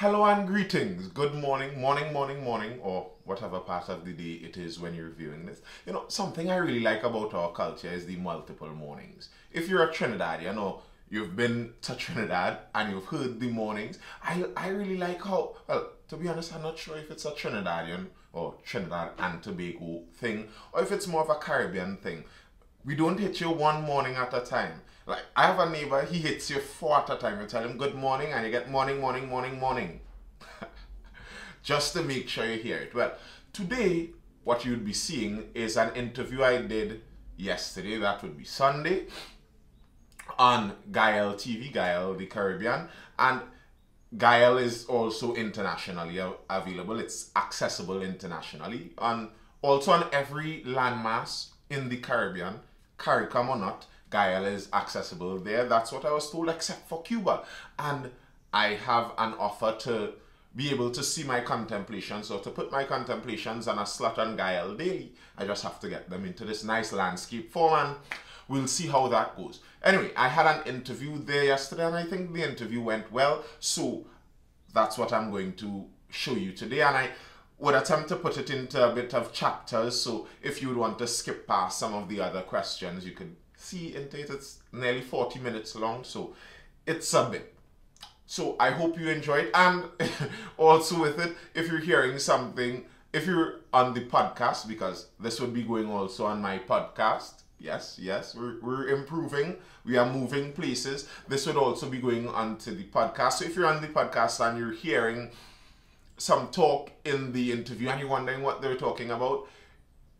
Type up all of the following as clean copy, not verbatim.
Hello and greetings. Good morning, morning, or whatever part of the day it is when you're viewing this. You know, something I really like about our culture is the multiple mornings. If you're a Trinidadian or you've been to Trinidad and you've heard the mornings, I really like how, well, to be honest, I'm not sure if it's a Trinidadian or Trinidad and Tobago thing, or if it's more of a Caribbean thing. We don't hit you one morning at a time. Like, I have a neighbor, he hits you 4 at a time. You tell him good morning and you get morning. Just to make sure you hear it. Well, today, what you'd be seeing is an interview I did yesterday. That would be Sunday on Gayelle TV, Gayelle the Caribbean. And Gayelle is also internationally available. It's accessible internationally. And also on every landmass in the Caribbean, CARICOM or not, Gayelle is accessible there. That's what I was told, except for Cuba. And I have an offer to be able to see my contemplations, or to put my contemplations on a slot on Gayelle daily. I just have to get them into this nice landscape form, and we'll see how that goes. Anyway, I had an interview there yesterday, and I think the interview went well. So that's what I'm going to show you today. And I would attempt to put it into a bit of chapters. So if you'd want to skip past some of the other questions, you could see into it. It's nearly 40 minutes long, so it's a bit. So I hope you enjoy it. And also with it, if you're hearing something, if you're on the podcast, because this would be going also on my podcast. Yes, we're improving. We are moving places. This would also be going onto the podcast. So if you're on the podcast and you're hearing some talk in the interview and you're wondering what they're talking about,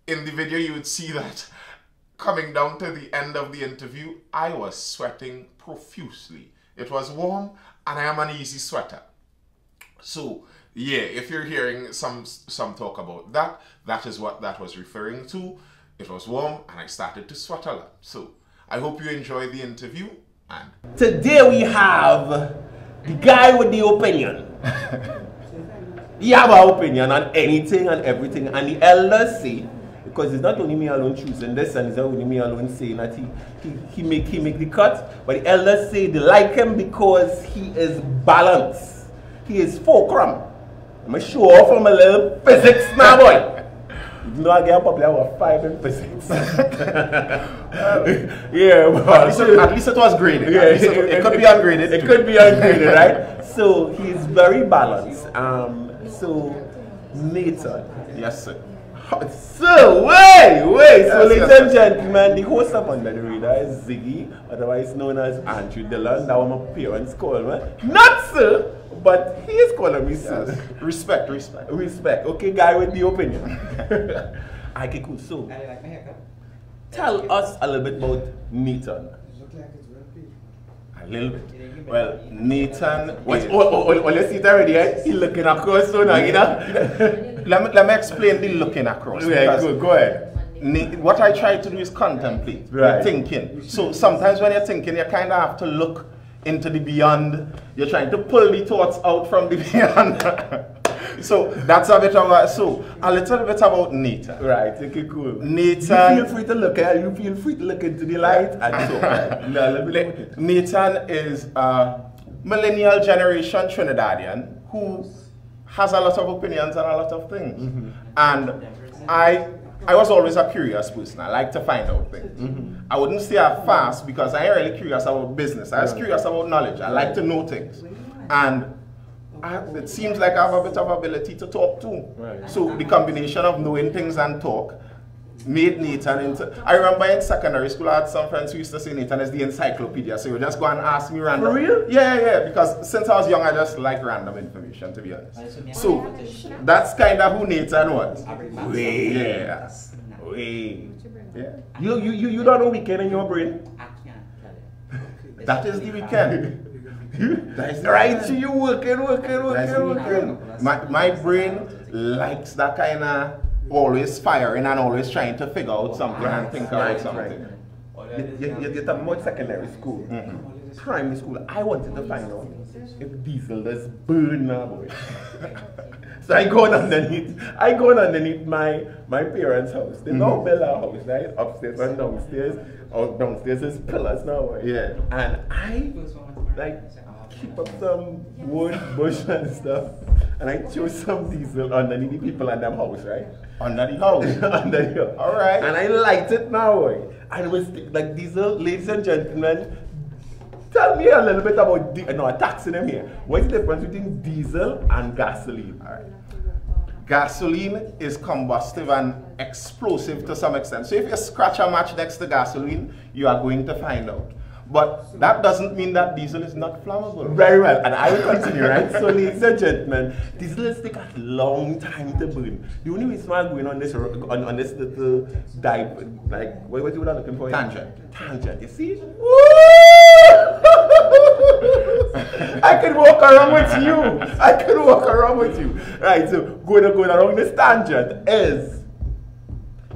in the video you would see that coming down to the end of the interview, I was sweating profusely. It was warm and I am an easy sweater. So yeah, if you're hearing some talk about that, that is what that was referring to. It was warm and I started to sweat a lot. So I hope you enjoy the interview. And today we have the guy with the opinion. You have an opinion on anything and everything, and the elders say, because it's not only me alone choosing this, and it's not only me alone saying that he make the cut, but the elders say they like him because he is balanced. He is fulcrum. I'm a show off from a little physics now, boy. You know, I get probably about 5 in physics. Yeah, but at least it was graded. Yeah, it could be ungraded. It could be ungraded, right? So he's very balanced. So Nathan. Yes, sir. So, wait. So, ladies and gentlemen, the host of Under The Radar is Ziggy, otherwise known as Andre Dillon. That was my parents call me. Not sir, but he is calling me sir. Yes. Respect. Okay, guy with the opinion. Okay, cool. So, tell us a little bit about Nathan. A little bit. Well, Nathan. Let's see it already, eh? He's looking across, so now, you know? Let me explain the looking across. Yeah, go ahead. What I try to do is contemplate, right. Thinking. So sometimes when you're thinking, you kind of have to look into the beyond. You're trying to pull the thoughts out from the beyond. So that's a bit of a, so a little bit about Nathan. Right, okay, cool. Nathan. You feel free to look at, you feel free to look into the light. And so, Nathan is a millennial generation Trinidadian who has a lot of opinions and a lot of things. Mm-hmm. And I was always a curious person. I like to find out things. Mm-hmm. I wouldn't say I fast because I ain't really curious about business. I was curious about knowledge. I like to know things. And it seems like I have a bit of ability to talk too. Right. So the combination of knowing things and talk made Nathan into... I remember in secondary school, I had some friends who used to say Nathan is the encyclopedia, so you just go and ask me random. For real? Yeah, because since I was young, I just like random information, to be honest. So, that's kind of who Nathan was. Wait. Yeah. Wait. Yeah. You don't know weekend in your brain? I can't tell it. That is the weekend. That's right, so you working. My brain likes that kind of... always firing and always trying to figure out something and think about something. Right. You talk about secondary school, primary school. I wanted to find out if diesel does burn now, boy. So I go underneath my parents' house. They now build our house, right? Upstairs and downstairs. Downstairs is pillars now, boy. Yeah. And I like she popped some wood, bush and stuff. And I threw some diesel underneath the people at them house, right? Under the house? Under the house. All right. And I liked it now, boy. And it was like diesel, ladies and gentlemen, tell me a little bit about, taxing them here. What's the difference between diesel and gasoline? All right. Gasoline is combustive and explosive to some extent. So if you scratch a match next to gasoline, you are going to find out. But that doesn't mean that diesel is not flammable. Very well, and I will continue, right? So ladies and gentlemen, diesel is taking a long time to burn. The only reason why I'm going on this little dive, like, what was you looking for? Tangent. Tangent, you see? I can walk around with you. I can walk around with you. Right, so going around this tangent is,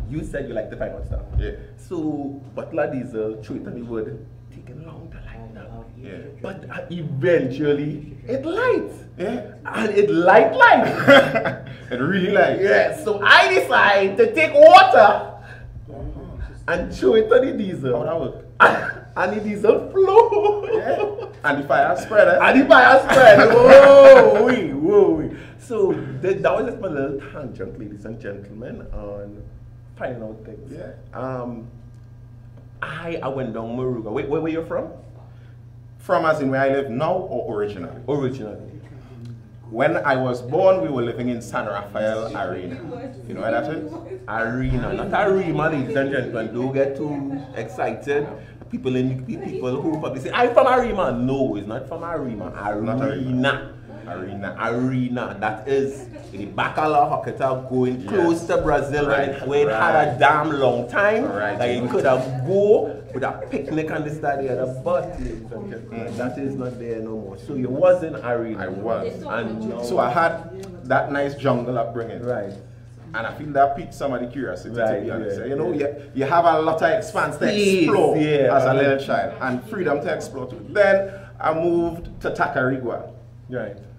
you said you like the final stuff. Yeah. So, butler diesel, throw it on the wood, taking long to light up. Yeah. But eventually, it lights. Yeah. And it light. It really lights. Yeah, so I decide to take water and throw it on the diesel. How would that work? And the diesel flow. Yeah. And the fire spread. And the fire spread. Whoa, wee, whoa, wee. So that was just my little tangent, ladies and gentlemen, on finding out things. Yeah. I went down Moruga. Wait, where were you from? From as in where I live now or originally? Originally. When I was born, we were living in San Rafael Arena. You know where that is? Arena, not Arima, ladies and gentlemen. Don't get too excited. People who probably say, I'm from Arima. No, it's not from Arima. Arena. Arena. Arena. That is the Bacala Hocketa going close to Brazil, right? Where it had a damn long time. Right. That you could have go with a picnic and this, that, the other. But that is not there no more. So you was in Arena. I was. And so I had that nice jungle upbringing. Right. And I feel that piqued some of the curiosity, to be honest. Yeah, you have a lot of expanse to explore as a little child, and freedom to explore too. Then I moved to Tacarigua,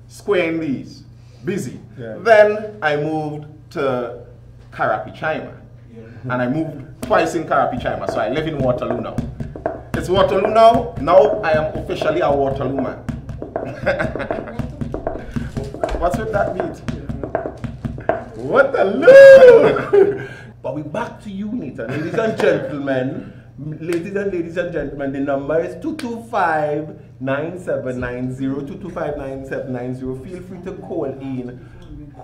squaring these, busy. Yeah. Then I moved to Carapichaima, and I moved twice in Carapichaima, so I live in Waterloo now. It's Waterloo now. Now I am officially a Waterloo man. What's with that beat? What a look! But we're back to you, Nathan. Ladies and gentlemen, the number is 225-9790, 225-9790. Feel free to call in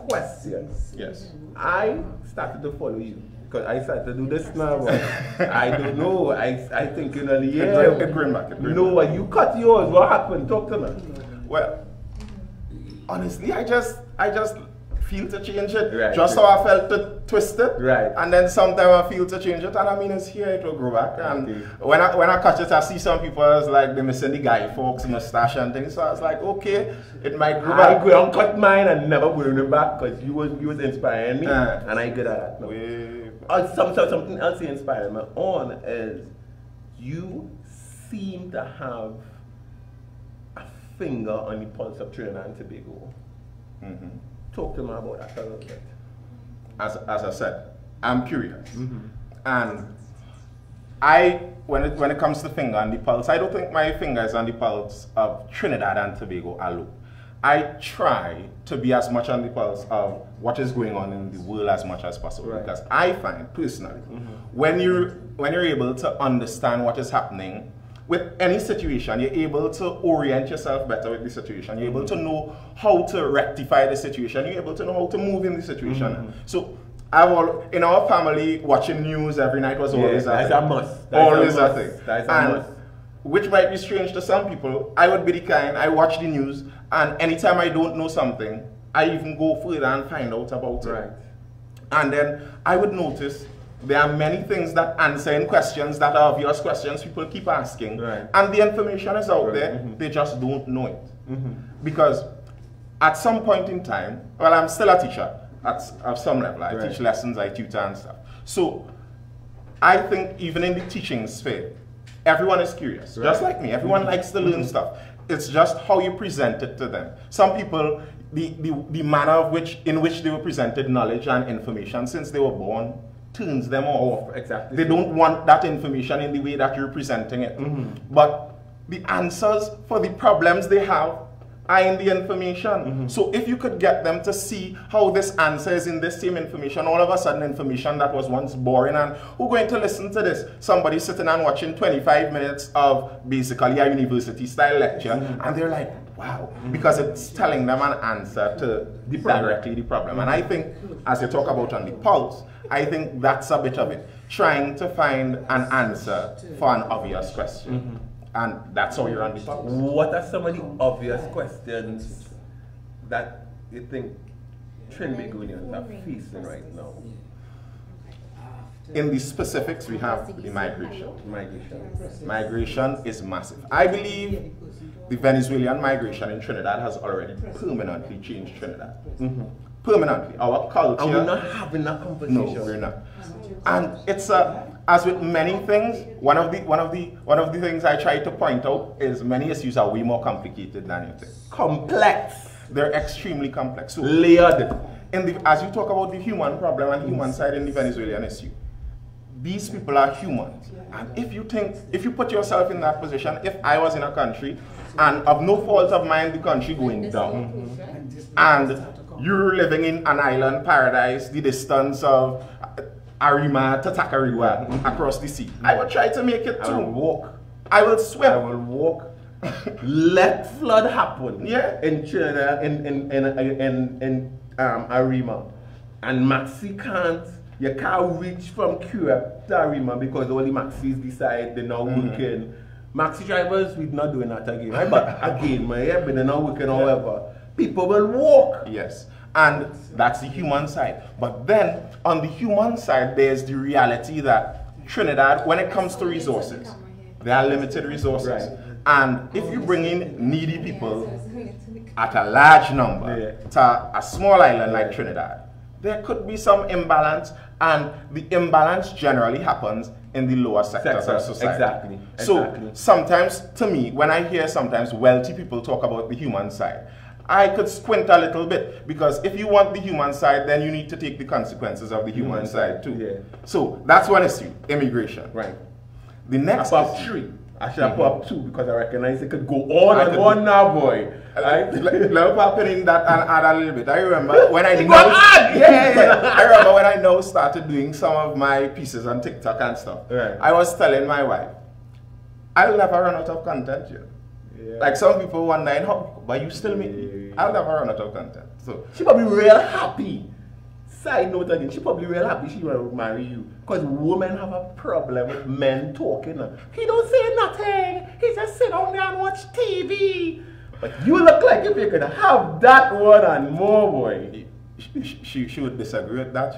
questions. Yes. I started to follow you because I started to do this now. I don't know. I think in a year. No, you cut yours. What happened? Talk to me. Well, honestly, I just feel to change it, just how I felt to twist it, and then sometimes I feel to change it, and I mean it's here, it will grow back, and when I catch it, I see some people like they're missing the Guy Fawkes moustache and things, so I was like, okay, it might grow back. I go and cut mine and never put it back, because you was inspiring me, and I get at that. Something else you inspired me on is, you seem to have a finger on the pulse of Trinidad and Tobago. Talk to me about that a little bit. As I said, I'm curious. And when it comes to finger and the pulse, I don't think my finger is on the pulse of Trinidad and Tobago alone. I try to be as much on the pulse of what is going on in the world as much as possible. Because I find, personally, when you're able to understand what is happening with any situation, you're able to orient yourself better with the situation. You're able to know how to rectify the situation. You're able to know how to move in the situation. So, in our family, watching news every night was always a must. Always a thing. That's a must. Which might be strange to some people. I would be the kind, I watch the news, and anytime I don't know something, I even go further and find out about it. And then I would notice there are many things that answering questions that are obvious questions people keep asking. And the information is out there, they just don't know it. Because at some point in time, well, I'm still a teacher at some level. I teach lessons, I tutor and stuff. So I think even in the teaching sphere, everyone is curious, just like me. Everyone likes to learn stuff. It's just how you present it to them. Some people, the manner in which they were presented knowledge and information since they were born, turns them off. Exactly. They don't want that information in the way that you're presenting it. But the answers for the problems they have are in the information. Mm-hmm. So if you could get them to see how this answer is in this same information, all of a sudden information that was once boring, and who's going to listen to this? Somebody sitting and watching 25 minutes of basically a university style lecture, mm-hmm. and they're like, wow, because it's telling them an answer to directly the problem. And I think, as you talk about on the pulse, I think that's a bit of it. Trying to find an answer for an obvious question. Mm-hmm. And that's how you're on the pulse. What are some of the obvious questions that you think Trinbagonians are facing right now? In the specifics, we have the migration. Migration is massive. I believe the Venezuelan migration in Trinidad has already permanently changed Trinidad. Mm-hmm. Permanently. Our culture. And we're not having that conversation. No, we're not. And it's a, as with many things, one of the things I try to point out is many issues are way more complicated than you think. Complex. They're extremely complex. So layered. As you talk about the human problem and human side in the Venezuelan issue, these people are humans. And if you put yourself in that position, if I was in a country, and of no fault of mine, the country going down, and you're living in an island paradise, the distance of Arima to Takariwa across the sea, I would try to make it too. I will walk. I will swim. I will walk. Let flood happen. Yeah. In Trinidad, in Arima, and Maxi can't. You can't reach from Cuba to Arima because all the Maxis decide they're not working. Maxi drivers, we're not doing that again. Right? But again, my yeah, but they're not working, however. People will walk. Yes. And that's the human side. But then, on the human side, there's the reality that Trinidad, when it comes to resources, there are limited resources. Right. And if you bring in needy people at a large number to a small island like Trinidad, there could be some imbalance, and the imbalance generally happens in the lower sectors of society. Exactly. So sometimes, to me, when I hear sometimes wealthy people talk about the human side, I could squint a little bit, because if you want the human side, then you need to take the consequences of the human side too. Yeah. So that's one issue, immigration. Right. The next issue. I should have put up two, because I recognize it could go on and on now, boy. Let me pop in that and add a little bit. I remember when I now started doing some of my pieces on TikTok and stuff. Right. I was telling my wife, I'll never run out of content here. Yeah. Like some people wonder, how, but you still make me. I'll never run out of content. So she probably real happy. Side note again, she probably real happy she will marry you, because women have a problem with men talking. He don't say nothing. He just sit down there and watch TV. But you look like if you could have that one and more, boy. She would disagree with that,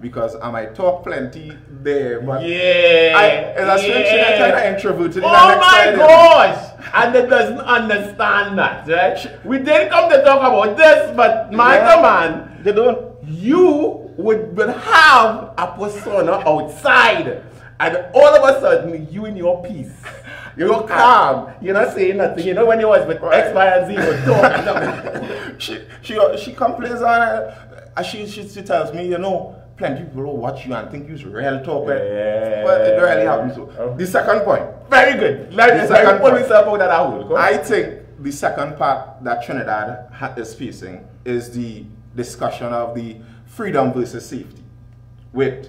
because I might talk plenty there, but she's kind of introverted. Oh my gosh! And it doesn't understand that, right? We didn't come to talk about this, but man, they don't. You would have a persona outside, and all of a sudden, you in your piece. You're calm. You're not saying nothing. You know when you was with X, Y, and Z, you're talking. she complains on her. She tells me, you know, plenty people will watch you and think you're real talking. Yeah. But it really happens. So the second point. Very good. Let me pull myself out of that hole. I think the second part that Trinidad is facing is the discussion of the freedom versus safety with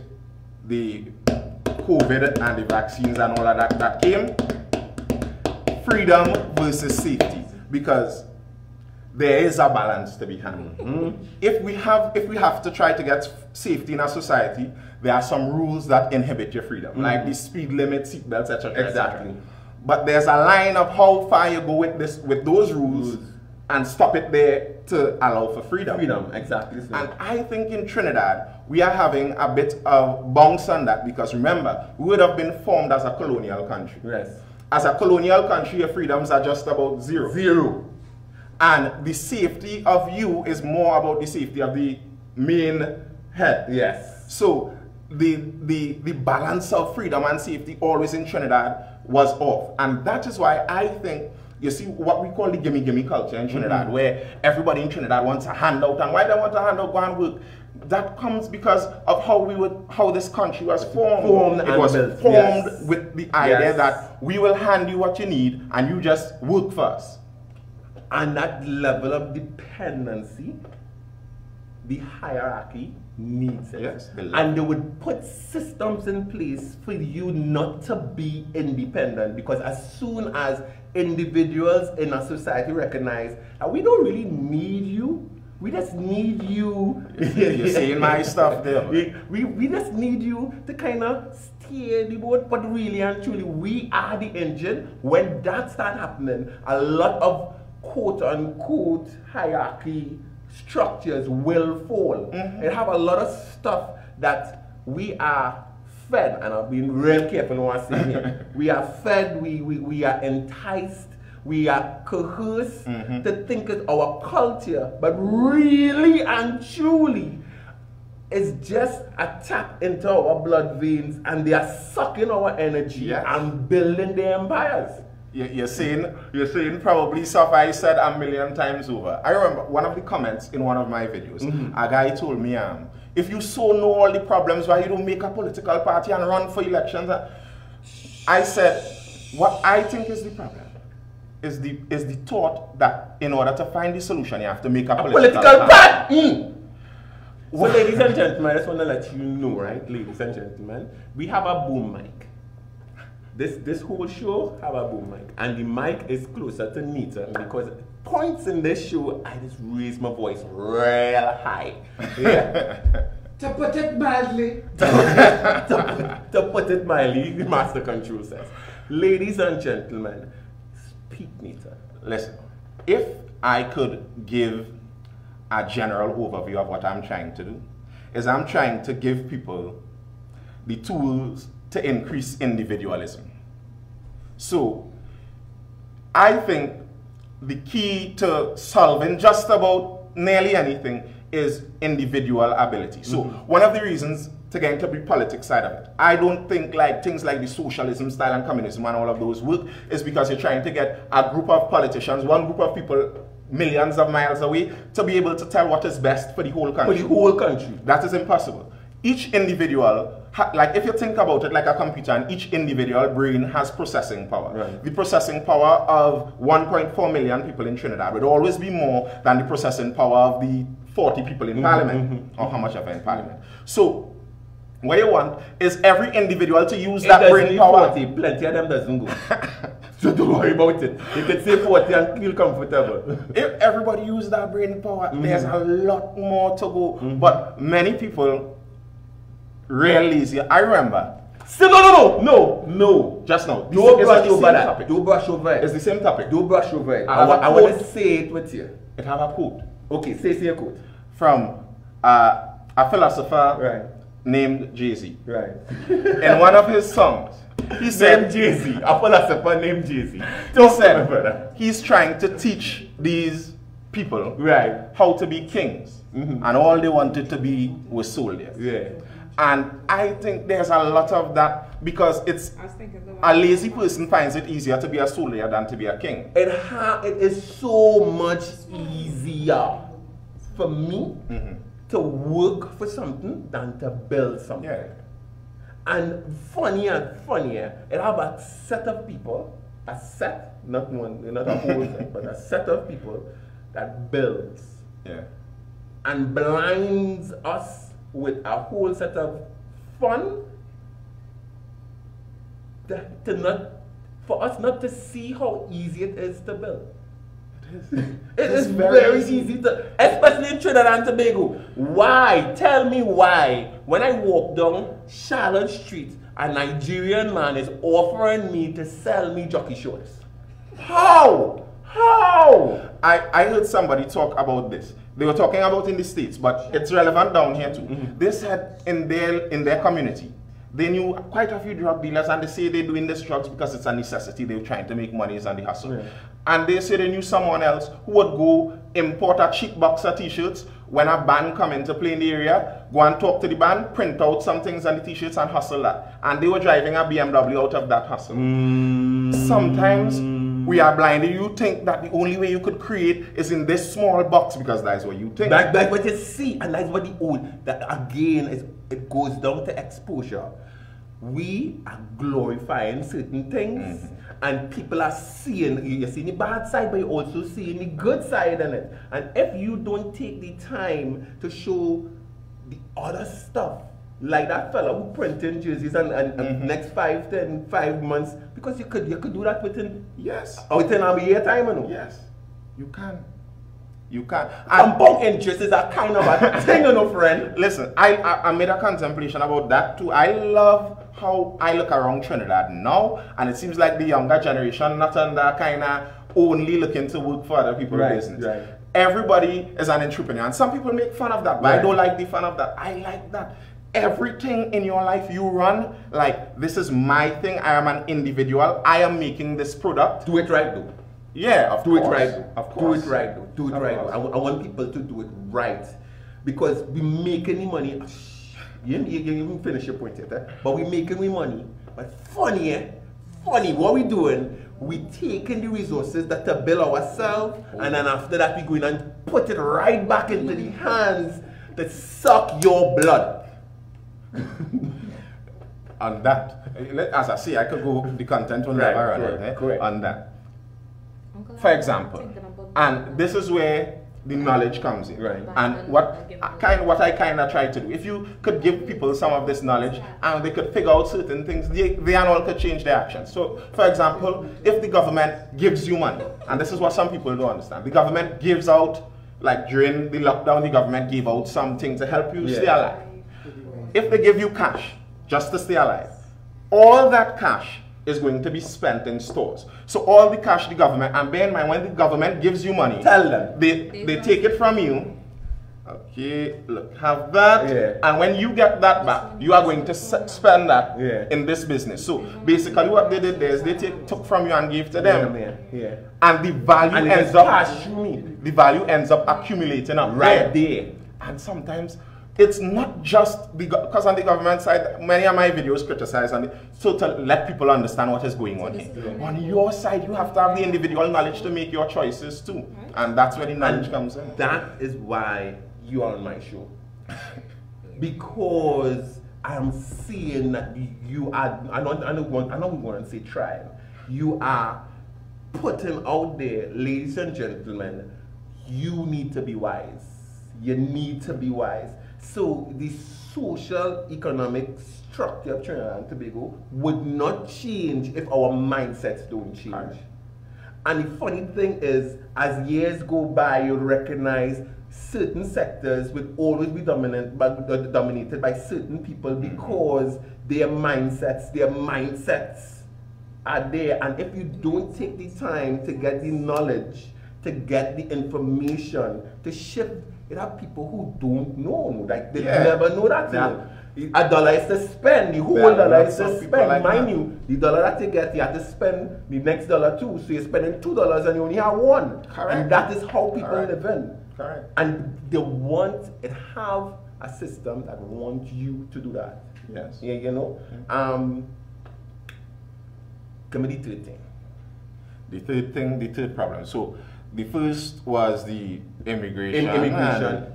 the COVID and the vaccines and all of that came. Freedom versus safety, because there is a balance to be handled. Mm-hmm. If we have to try to get safety in our society, there are some rules that inhibit your freedom, mm-hmm. like the speed limit, seatbelts, etc. Exactly. But there's a line of how far you go with those rules, and stop it there to allow for freedom. Freedom, exactly. So. And I think in Trinidad, we are having a bit of bounce on that, because remember, we would have been formed as a colonial country. Yes. As a colonial country, your freedoms are just about zero. Zero. And the safety of you is more about the safety of the main head. Yes. So the balance of freedom and safety always in Trinidad was off. And that is why I think, you see what we call the gimme culture in Trinidad, where everybody in Trinidad wants a handout, and why they want a handout, go and work. That comes because of how this country was formed. It was formed with the idea that we will hand you what you need and you just work for us. And that level of dependency, the hierarchy needs it. Yes, and they would put systems in place for you not to be independent, because as soon as individuals in our society recognize that we don't really need you, we just need you. You're saying my stuff there. We just need you to kind of steer the boat, but really and truly, we are the engine. When that starts happening, a lot of quote-unquote hierarchy structures will fall. Mm-hmm. It have a lot of stuff that we are fed, and I've been real careful when I say here. We are fed, we are enticed, we are coerced to think it's our culture, but really and truly, it's just a tap into our blood veins, and they are sucking our energy and building their empires. You're saying probably stuff I said a million times over. I remember one of the comments in one of my videos. A guy told me, if you so know all the problems, why you don't make a political party and run for elections? I said, what I think is the problem is the thought that in order to find the solution, you have to make a political party. Well, ladies and gentlemen, I just want to let you know, right, ladies and gentlemen, we have a boom mic. This whole show have a boom mic, and the mic is closer to Nathan because points in this show, I just raise my voice real high. Yeah. To put it mildly. To put it mildly, the master control says. Ladies and gentlemen, speak, Nathan. Listen, if I could give a general overview of what I'm trying to do, is I'm trying to give people the tools to increase individualism. So I think the key to solving just about nearly anything is individual ability. So one of the reasons to get into the politics side of it, I don't think like things like the socialism style and communism and all of those work, is because you're trying to get a group of politicians, one group of people millions of miles away, to be able to tell what is best for the whole country. For the whole country. That is impossible. Each individual, like if you think about it like a computer, and each individual brain has processing power. Right. The processing power of 1.4 million people in Trinidad would always be more than the processing power of the 40 people in Parliament, or how much of it in Parliament. So, what you want is every individual to use that brain power. 40, plenty of them doesn't go. So don't worry about it. You can say 40 and feel comfortable. If everybody used that brain power, there's a lot more to go. But many people really easy. I remember. No. Just now. Don't brush over that. Don't brush over it. It's the same topic. Don't brush over it. I want to say it with you. It have a quote. Okay, say a quote. From a philosopher named Jay-Z. Right. In one of his songs, he said, Jay-Z. A philosopher named Jay-Z. He said, he's trying to teach these people how to be kings. And all they wanted to be was soldiers. Yeah. And I think there's a lot of that, because it's a lazy person finds it easier to be a soldier than to be a king. It is so much easier for me to work for something than to build something. Yeah. And funnier, it have a set of people, a set, not one, not a whole set, but a set of people that builds and blinds us with a whole set of fun to not, for us not to see how easy it is to build. It is very easy to, especially in Trinidad and Tobago. Why? Tell me why. When I walk down Charlotte Street, a Nigerian man is offering me to sell me jockey shorts. How? How? I heard somebody talk about this. They were talking about in the States, but it's relevant down here too. They said in their community, they knew quite a few drug dealers, and they say they're doing these drugs because it's a necessity. They were trying to make money on the hustle. And they say they knew someone else who would go import a cheap box of t-shirts when a band come into play in the area, go and talk to the band, print out some things on the t-shirts and hustle that. And they were driving a BMW out of that hustle. Sometimes we are blinded. You think that the only way you could create is in this small box, because that's what you think. That's what you see, and that's what the old, that again, it goes down to exposure. we are glorifying certain things, and people are seeing, you're seeing the bad side, but you're also seeing the good side in it. And if you don't take the time to show the other stuff, like that fella who printing jerseys and next 5, 10, 5 months, because you could do that within a year time, you know? Yes, you can. You can. And bunk interest is a kind of a thing, you know, friend. Listen, I made a contemplation about that too. I love how I look around Trinidad now, and it seems like the younger generation not under kind of only looking to work for other people's business. Right. Everybody is an entrepreneur, and some people make fun of that, but I don't like the fun of that. I like that. Everything in your life you run, like, this is my thing, I am an individual, I am making this product. Do it right though. Yeah, of course. Do it right though. Of course. Do it right though. Do it right though. I want people to do it right. Because we make any money, you finish your point yet, eh? But we make any money, but funny, eh? Funny, what we doing, we taking the resources that to build ourselves, and then after that we going and put it right back into the hands that suck your blood. On that, as I say, I could go the content on on that. For example, and this is where the knowledge comes in, right? And what I kind of try to do, if you could give people some of this knowledge and they could figure out certain things, they and all could change their actions. So, for example, if the government gives you money, and this is what some people don't understand, the government gives out, like during the lockdown, the government gave out something to help you stay alive. If they give you cash just to stay alive, all that cash is going to be spent in stores. So all the cash the government, and bear in mind when the government gives you money, tell them they take it from you. Okay, look, have that, and when you get that back, you are going to spend that in this business. So basically, what they did there is they took from you and gave to them, and the value ends up the value ends up accumulating up right there, and sometimes. It's not just because on the government side, many of my videos criticize on it, so to let people understand what is going on here. On your side, you have to have the individual knowledge to make your choices too, and that's where the knowledge comes in. That is why you are on my show, because I'm seeing that you are. I don't want to say trial. You are putting out there, ladies and gentlemen, you need to be wise. You need to be wise. So the social economic structure of Trinidad and Tobago would not change if our mindsets don't change. And the funny thing is, as years go by, you'll recognize certain sectors will always be dominated by certain people because their mindsets are there. And if you don't take the time to get the knowledge, to get the information, to shift, there are people who don't know, like they never know that thing. A dollar is to spend, the whole dollar is to spend. Like Mind you, the dollar that you get, you have to spend the next dollar too. So you're spending $2 and you only have one. And that is how people live in. And they want it, have a system that wants you to do that. Yeah, you know. Come to the third thing. The third problem. So the first was the immigration.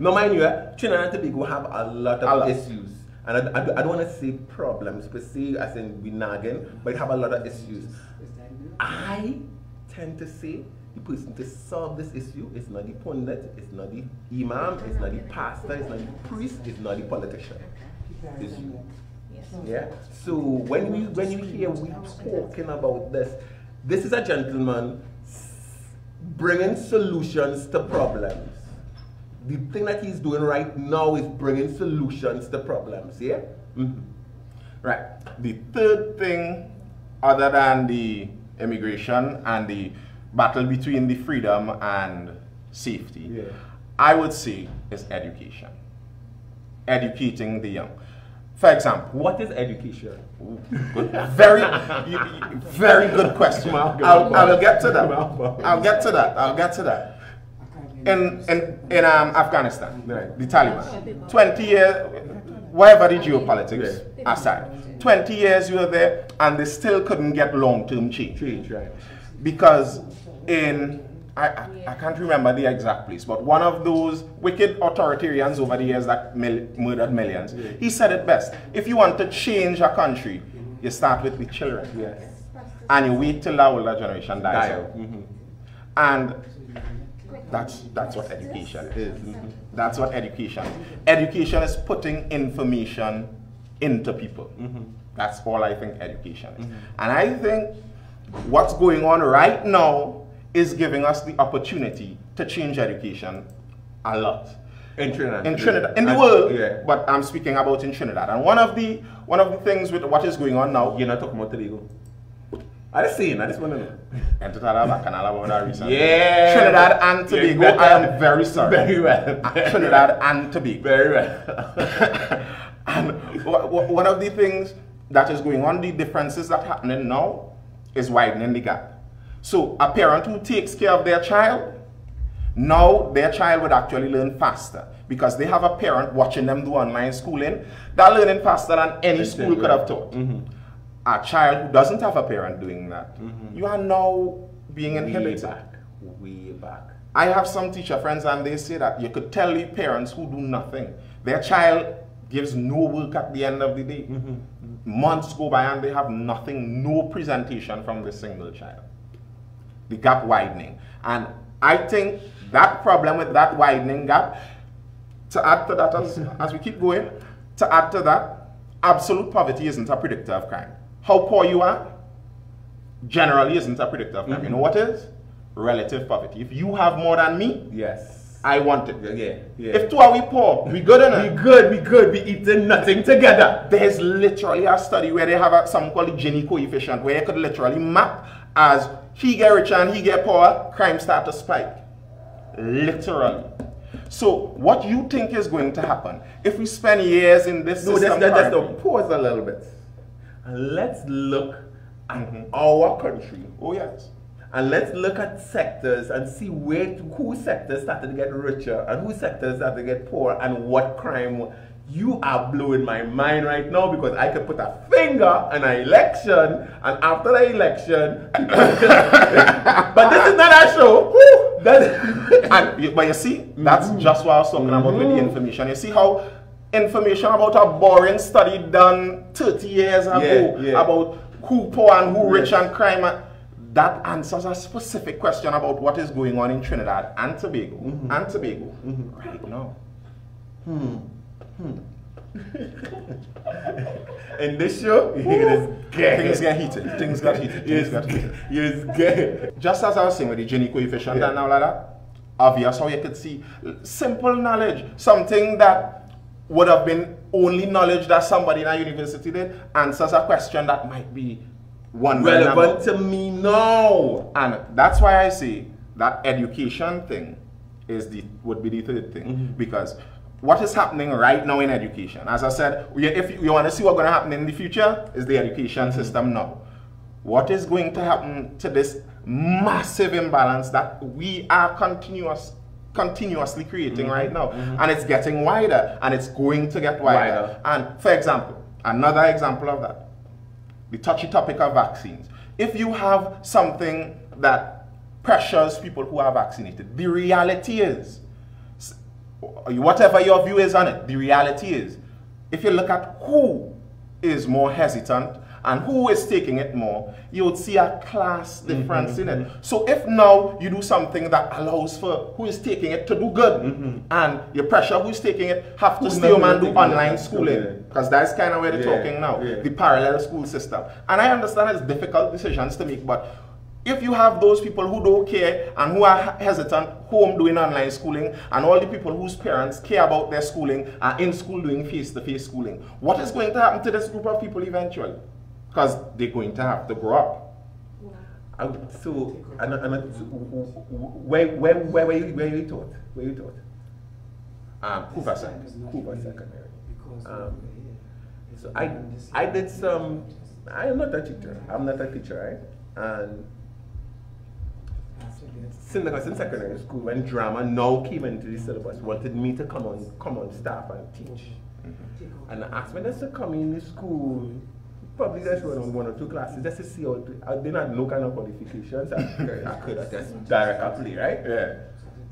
Now, mind you, Trinidad and Tobago have a lot of issues. And I don't want to say problems per se, as in we nagging, but have a lot of issues. I tend to say the person to solve this issue is not the pundit, it's not the imam, it's not the pastor, it's not the priest, it's not the politician. It's you. Yeah? So when you hear we talking about this, this is a gentleman bringing solutions to problems. The thing that he's doing right now is bringing solutions to problems, yeah? Right. The third thing, other than the immigration and the battle between the freedom and safety, I would say is education. Educating the young. For example, what is education? Very good question. I'll get to that. I'll get to that. In Afghanistan, the Taliban, 20 years, whatever the geopolitics aside, 20 years you were there and they still couldn't get long-term change. Because in, I can't remember the exact place, but one of those wicked authoritarians over the years that murdered millions, he said it best. If you want to change a country, You start with children. Yes. And you wait till the older generation dies out. Mm-hmm. And that's what education is. Mm-hmm. That's what education is. Education is putting information into people. Mm-hmm. That's all I think education is. Mm-hmm. And I think what's going on right now is giving us the opportunity to change education a lot. In Trinidad. In Trinidad. In the world. Yeah. But I'm speaking about in Trinidad. And one of the things with what is going on now. You're not talking about Tobago. I just want to know. Yeah. Trinidad and Tobago, yeah, I am very sorry. Very well. Trinidad and Tobago. Very well. And one of the things that is going on, the differences that are happening now, is widening the gap. So a parent who takes care of their child, now their child would actually learn faster because they have a parent watching them do online schooling. They're learning faster than any school could have taught. Mm-hmm. A child who doesn't have a parent doing that, mm-hmm, you are now being inhibited. Way back. I have some teacher friends and they say that you could tell the parents who do nothing. Their child gives no work at the end of the day. Mm-hmm. Months go by and they have nothing, no presentation from the single child. The gap widening. And I think that problem with that widening gap, to add to that as we keep going, to add to that, absolute poverty isn't a predictor of crime. How poor you are generally isn't a predictor of crime. Mm-hmm. You know what is? Relative poverty. If you have more than me, yes, I want it. Yeah, yeah. If two are we poor, we good enough. We good. We eating nothing together. There's literally a study where they have something called the Gini coefficient, where you could literally map as he get richer and he get poorer, crime start to spike. Literally. So what you think is going to happen if we spend years in this system? Let's pause a little bit. And let's look at our country. Oh yes. And let's look at sectors and see who sectors started to get richer and who sectors started to get poor and what crime. You are blowing my mind right now because I could put a finger on an election, and after the election, but this is not a show. Woo! But you see, that's just what I was talking about with the information. You see how information about a boring study done 30 years ago about who poor and who rich and crime, that answers a specific question about what is going on in Trinidad and Tobago, right now. In this show, things get heated. Yes, good. Just as I was saying with the Gini coefficient and all that, obvious how you could see simple knowledge, something that would have been only knowledge that somebody in a university did, answers a question that might be one relevant to me now. And that's why I say that education thing is would be the third thing, because what is happening right now in education? As I said, if you want to see what's going to happen in the future, is the education system now. What is going to happen to this massive imbalance that we are continuously creating right now? And it's getting wider, and it's going to get wider. And for example, another example of that, the touchy topic of vaccines. If you have something that pressures people who are vaccinated, the reality is, whatever your view is on it, the reality is, if you look at who is more hesitant and who is taking it more, you would see a class difference in it. So if now you do something that allows for who is taking it to do good, and your pressure who is taking it have to stay home and do online schooling, because that's kind of where they're talking now, the parallel school system. And I understand it's difficult decisions to make, but if you have those people who don't care and who are hesitant, home doing online schooling, and all the people whose parents care about their schooling are in school doing face-to-face schooling, what is going to happen to this group of people eventually? Because they're going to have to grow up. So, where you taught? Where you taught? Hoover Secondary. So I did some. I am not a teacher. I'm not a teacher, right? And since secondary school, when drama now came into the syllabus, wanted me to come on staff and teach. And I asked me just to come in the school, probably just run on one or two classes, just to see how I didn't have no kind of qualifications. I could have just directly, right? Yeah.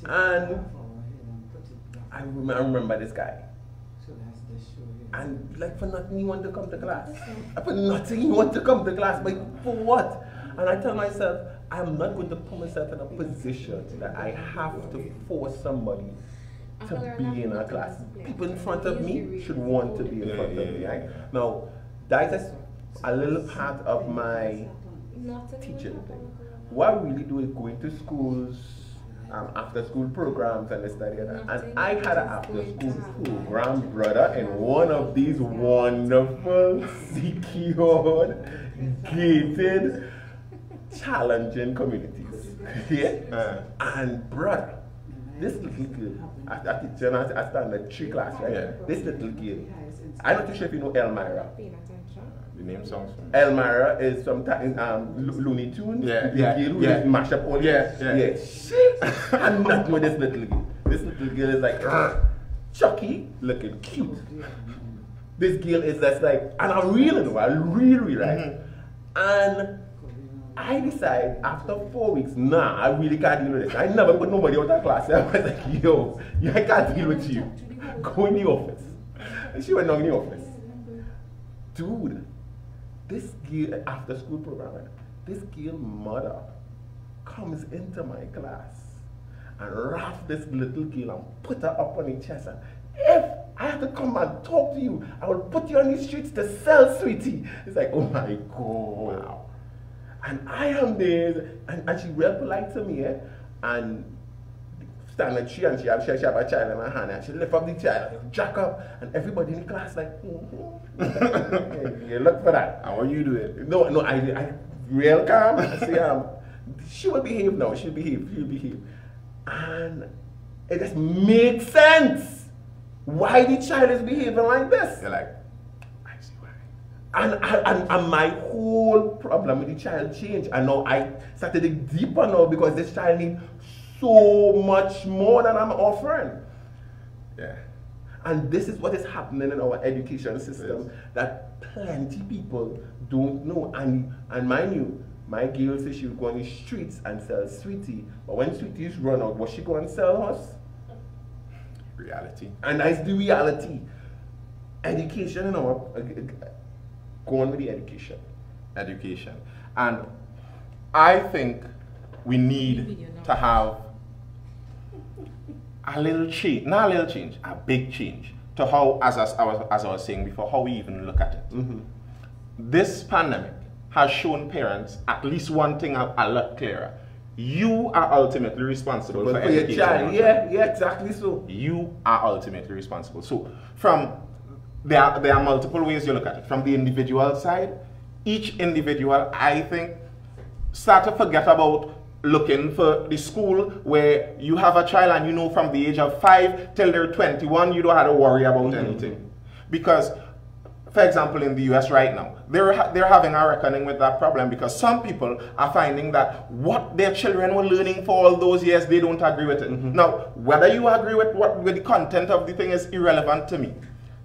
And I remember this guy. So that's the show here. And like for nothing you want to come to class. For nothing you want to come to class, but for what? And I tell myself, I'm not going to put myself in a position that I have to force somebody to be in a class. People in front of me should want to be in front of me. Right? Now, that is a little part of my teaching thing. What I really do is going to schools, after school programs and this, that, and that. And I had an after school program, brother, in one of these wonderful, secured, gated, challenging communities. Yeah? And brother, this little girl, I stand in three class, right? Yeah. This little girl, I'm not too sure if you know Elmira. The name sounds familiar. Elmira is sometimes Looney Tunes. Yeah, the girl who just mash up all the shit. I'm not with this little girl. This little girl is like Chucky, looking cute. This girl is just like, and I'm reeling, right? And I decide after 4 weeks, nah, I really can't deal with this. I never put nobody out of class. I was like, yo, I can't deal with you. Go in the office. And she went down in the office. Dude, this girl, after school program, this girl mother comes into my class and wraps this little girl and put her up on her chest and, if I have to come and talk to you, I will put you on the streets to sell, sweetie. It's like, oh my God. Wow. And I am there, and she real polite to me, and stand at tree, and she have a child in her hand, and she lift up the child, jack up, and everybody in the class like, yeah, look for that. How are you doing? No, I real calm. I say, she will behave now. She'll behave. And it just makes sense why the child is behaving like this. You're like, and my whole problem with the child changed. And now I started to dig deeper now, because this child needs so much more than I'm offering. Yeah. And this is what is happening in our education system, that plenty people don't know. And mind you, my girl says she'll go on the streets and sell sweetie. But when sweeties run out, what she go and sell us? Reality. And that's the reality. Education in our... Go on with the education. And I think we need to have a little change, not a little change, a big change to how, as I was saying before, how we even look at it. This pandemic has shown parents at least one thing a lot clearer. You are ultimately responsible for education. Your child. Yeah, exactly so. You are ultimately responsible. So from... There are multiple ways you look at it. From the individual side, each individual, I think, start to forget about looking for the school where you have a child and you know from the age of 5 till they're 21, you don't have to worry about anything. Because, for example, in the US right now, they're having a reckoning with that problem, because some people are finding that what their children were learning for all those years, they don't agree with it. Now, whether you agree with the content of the thing is irrelevant to me.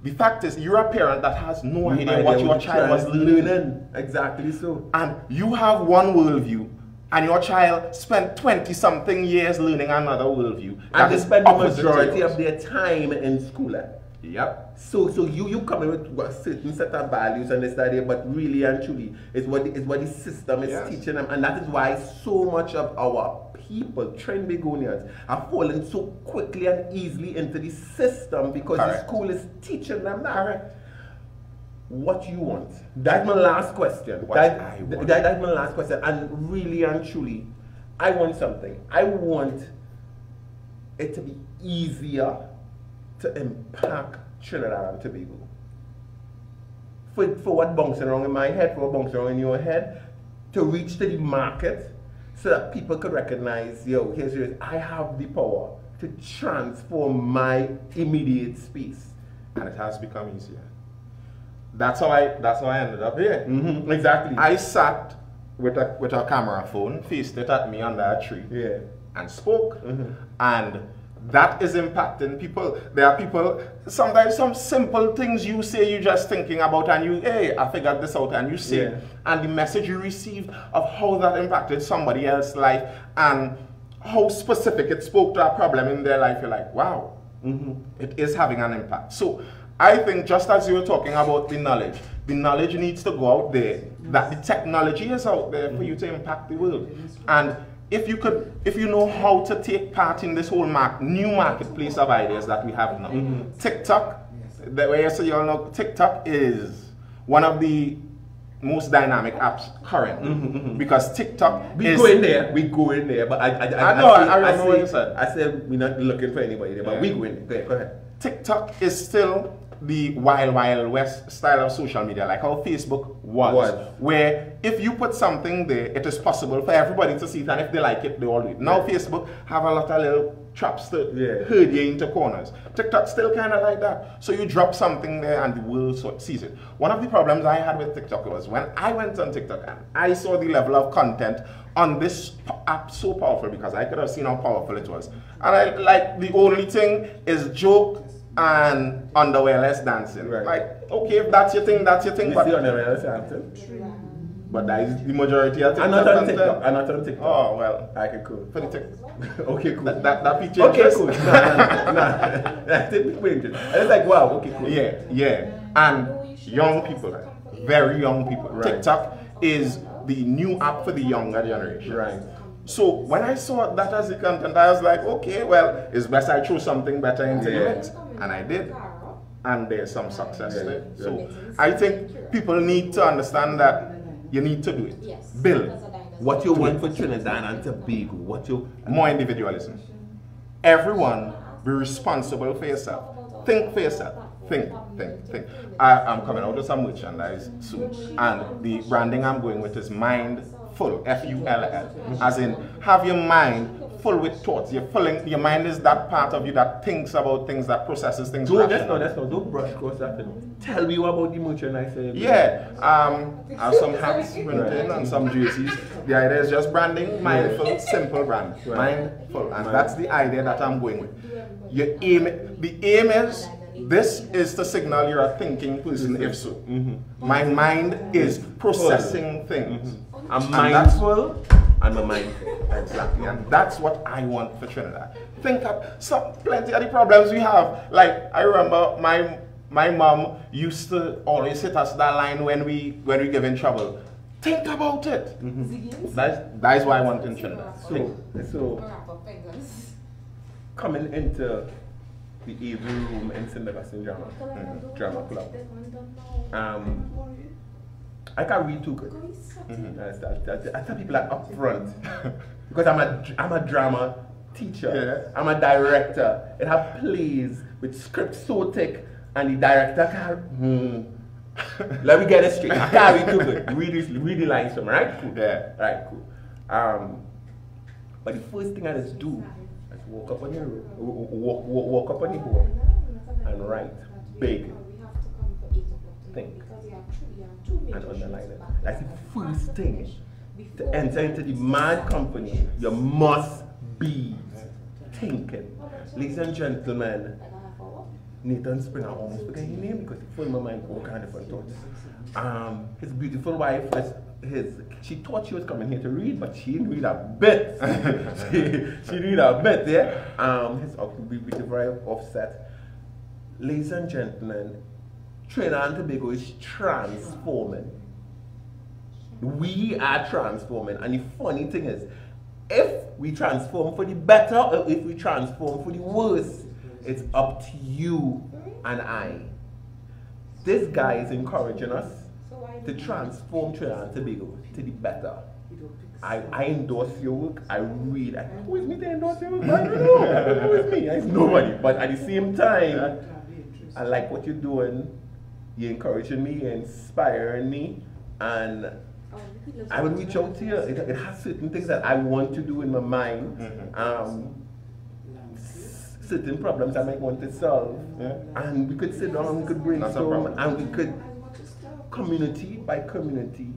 The fact is, you're a parent that has no idea what your child was learning. Exactly so. And you have one worldview, and your child spent 20-something years learning another worldview. And they spend the majority of their time in school. Yep. So you come in with a certain set of values and this idea, but really and truly, it's what the system is teaching them. And that is why so much of our people, Trinbegonians, are falling so quickly and easily into the system, because the school is teaching them that. What you want? That's my last question. That's my last question. And really and truly, I want something. I want it to be easier to impact Trinidad and Tobago. For what bouncing around in my head, for what bouncing around in your head, to reach to the market, so that people could recognize, yo, here's, I have the power to transform my immediate space. And it has become easier. That's how I ended up here. Exactly. I sat with a camera phone, faced it at me under a tree, and spoke. And that is impacting people. There are people, sometimes some simple things you say, you're just thinking about, and you, hey, I figured this out, and you say, and the message you received of how that impacted somebody else's life, and how specific it spoke to a problem in their life, you're like, wow, it is having an impact. So I think just as you were talking about the knowledge needs to go out there, that the technology is out there for you to impact the world. And if you could, if you know how to take part in this whole new marketplace of ideas that we have now. TikTok, the way I say, y'all know, TikTok is one of the most dynamic apps currently because TikTok we go in there, but I know, I remember what you said. I said we're not looking for anybody there, but we go in there. Go ahead. TikTok is still the wild, wild west style of social media, like how Facebook was, where if you put something there, it is possible for everybody to see it, and if they like it, they all do it. Now Facebook have a lot of little traps to herd you into corners. TikTok still kind of like that. So you drop something there and the world sees it. One of the problems I had with TikTok was when I went on TikTok and I saw the level of content on this app so powerful, because I could have seen how powerful it was. And I, like, the only thing is joke and underwearless dancing. Right. Like, okay, if that's your thing, that's your thing. But underwearless dancing? But that is the majority of TikTok. I'm not on TikTok. Oh, well. I can cool. For the TikTok. Okay, cool. That feature. Okay, cool. Nah. That's it. It's like, wow, okay, cool. Yeah, yeah. And young people, very young people. Right. TikTok is the new app for the younger generation. Right. So when I saw that as the content, I was like, okay, well, it's best I choose something better into it. And I did. And there's some success there. Yeah. So I think people need to understand that you need to do it. Yes. Build. What you want for Trinidad and Tobago. What you more individualism. Everyone be responsible for yourself. Think for yourself. Think. I'm coming out with some merchandise soon, and the branding I'm going with is mindful. F-U-L-L. As in, have your mind full with thoughts. You're filling. Your mind is that part of you that thinks about things, that processes things. That's not. Don't brush across that. Tell me about the merchandise. Yeah. I have some hats printed and some jerseys. The idea is just branding, mindful, simple brand, mindful, and that's the idea that I'm going with. Your aim. The aim is, this is to signal you're a thinking person, if so. My mind is processing things. I'm mindful and I'm mindful. Exactly. And that's what I want for Trinidad. Think up some plenty of the problems we have. Like, I remember my mom used to always hit us that line when we give in trouble. Think about it. That's why I want in Trinidad. So coming into the evil room in Cindergassin drama, drama club. I can't read too good. I tell people that up front because I'm a drama teacher. Yeah. I'm a director. It have plays with scripts so thick, and the director can't. Let me get it straight. I can't read too good. Read the lines from right. Cool. Yeah. Right. Cool. But the first thing I just do. Walk up on the board and write big. Think and underline it. That's the first thing. To enter into the mad company, you must be thinking. Ladies and gentlemen, Nathan Springer, I almost forget his name because he filled my mind all kind of different thoughts. His beautiful wife, she thought she was coming here to read, but she didn't read a bit. she read a bit, yeah. His beautiful wife offset. Ladies and gentlemen, Trinidad and Tobago is transforming. We are transforming, and the funny thing is, if we transform for the better or if we transform for the worse, it's up to you and I. This guy is encouraging us to transform Trinidad and Tobago to the better. I endorse your work. I read. Who is me to endorse your work? I don't know. Who is me? It's nobody. But at the same time, I like what you're doing. You're encouraging me. You're inspiring me. And I will reach out to you. It has certain things that I want to do in my mind. Certain problems I might want to solve. And we could sit down and we could brainstorm and we could community by community,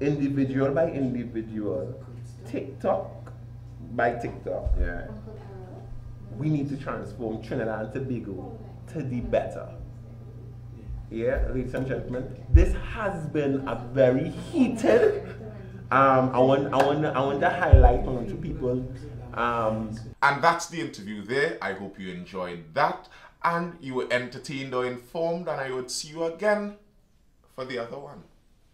individual by individual, TikTok by TikTok. Yeah. We need to transform Trinidad and Tobago to the better. Yeah, ladies and gentlemen, this has been a very heated. I want to highlight one or two people. And that's the interview there. I hope you enjoyed that. and you were entertained or informed, and I would see you again for the other one.